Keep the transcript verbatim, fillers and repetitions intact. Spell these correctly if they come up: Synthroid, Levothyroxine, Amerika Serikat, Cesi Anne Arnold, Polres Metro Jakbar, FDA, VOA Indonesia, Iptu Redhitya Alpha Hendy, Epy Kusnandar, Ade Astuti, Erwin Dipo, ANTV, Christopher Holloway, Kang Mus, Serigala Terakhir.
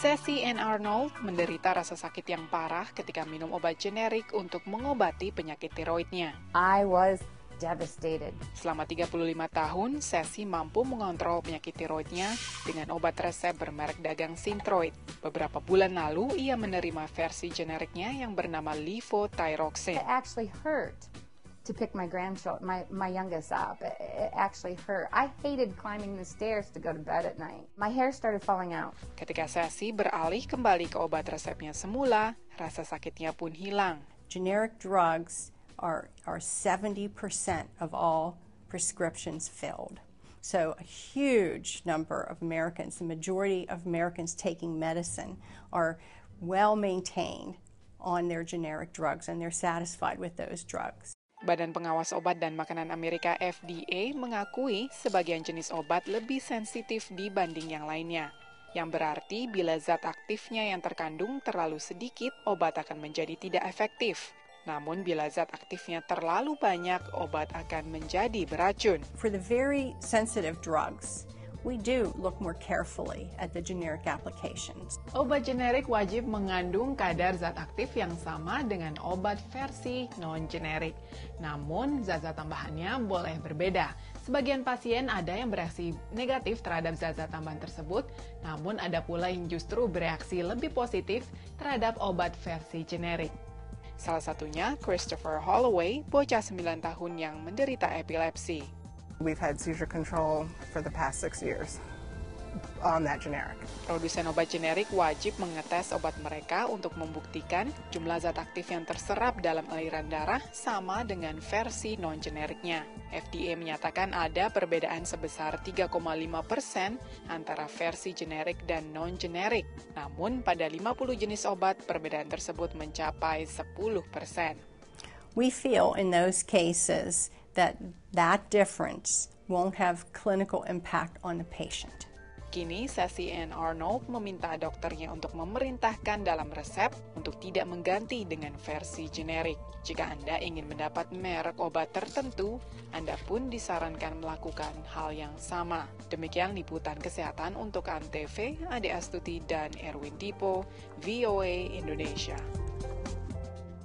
Cesi Anne Arnold menderita rasa sakit yang parah ketika minum obat generik untuk mengobati penyakit tiroidnya. I was devastated. Selama tiga puluh lima tahun, Cesi mampu mengontrol penyakit tiroidnya dengan obat resep bermerek dagang Synthroid. Beberapa bulan lalu, ia menerima versi generiknya yang bernama Levothyroxine. It actually hurt to pick my grandchild, my, my youngest up. It actually hurt. I hated climbing the stairs to go to bed at night. My hair started falling out. Ketika Cesi beralih kembali ke obat resepnya semula, rasa sakitnya pun hilang. Generic drugs Are, are seventy percent of all prescriptions filled. So a huge number of Americans, the majority of Americans taking medicine, are well maintained on their generic drugs and they're satisfied with those drugs. Badan Pengawas Obat dan Makanan Amerika F D A mengakui sebagian jenis obat lebih sensitif dibanding yang lainnya, yang berarti bila zat aktifnya yang terkandung terlalu sedikit, obat akan menjadi tidak efektif. Namun bila zat aktifnya terlalu banyak, obat akan menjadi beracun. For the very sensitive drugs, we do look more carefully at the generic applications. Obat generik wajib mengandung kadar zat aktif yang sama dengan obat versi non-generik. Namun zat-zat tambahannya boleh berbeda. Sebagian pasien ada yang bereaksi negatif terhadap zat-zat tambahan tersebut, namun ada pula yang justru bereaksi lebih positif terhadap obat versi generik. Salah satunya Christopher Holloway, bocah sembilan tahun yang menderita epilepsi. We've had seizure control for the past six years on that generic. Produsen obat generik wajib mengetes obat mereka untuk membuktikan jumlah zat aktif yang terserap dalam aliran darah sama dengan versi non-generiknya. F D A menyatakan ada perbedaan sebesar tiga koma lima persen antara versi generik dan non-generik. Namun pada lima puluh jenis obat, perbedaan tersebut mencapai sepuluh persen. We feel in those cases that that difference won't have clinical impact on the patient. Kini, Cesi Anne Arnold meminta dokternya untuk memerintahkan dalam resep untuk tidak mengganti dengan versi generik. Jika Anda ingin mendapat merek obat tertentu, Anda pun disarankan melakukan hal yang sama. Demikian liputan kesehatan untuk A N T V, Ade Astuti dan Erwin Dipo, V O A Indonesia.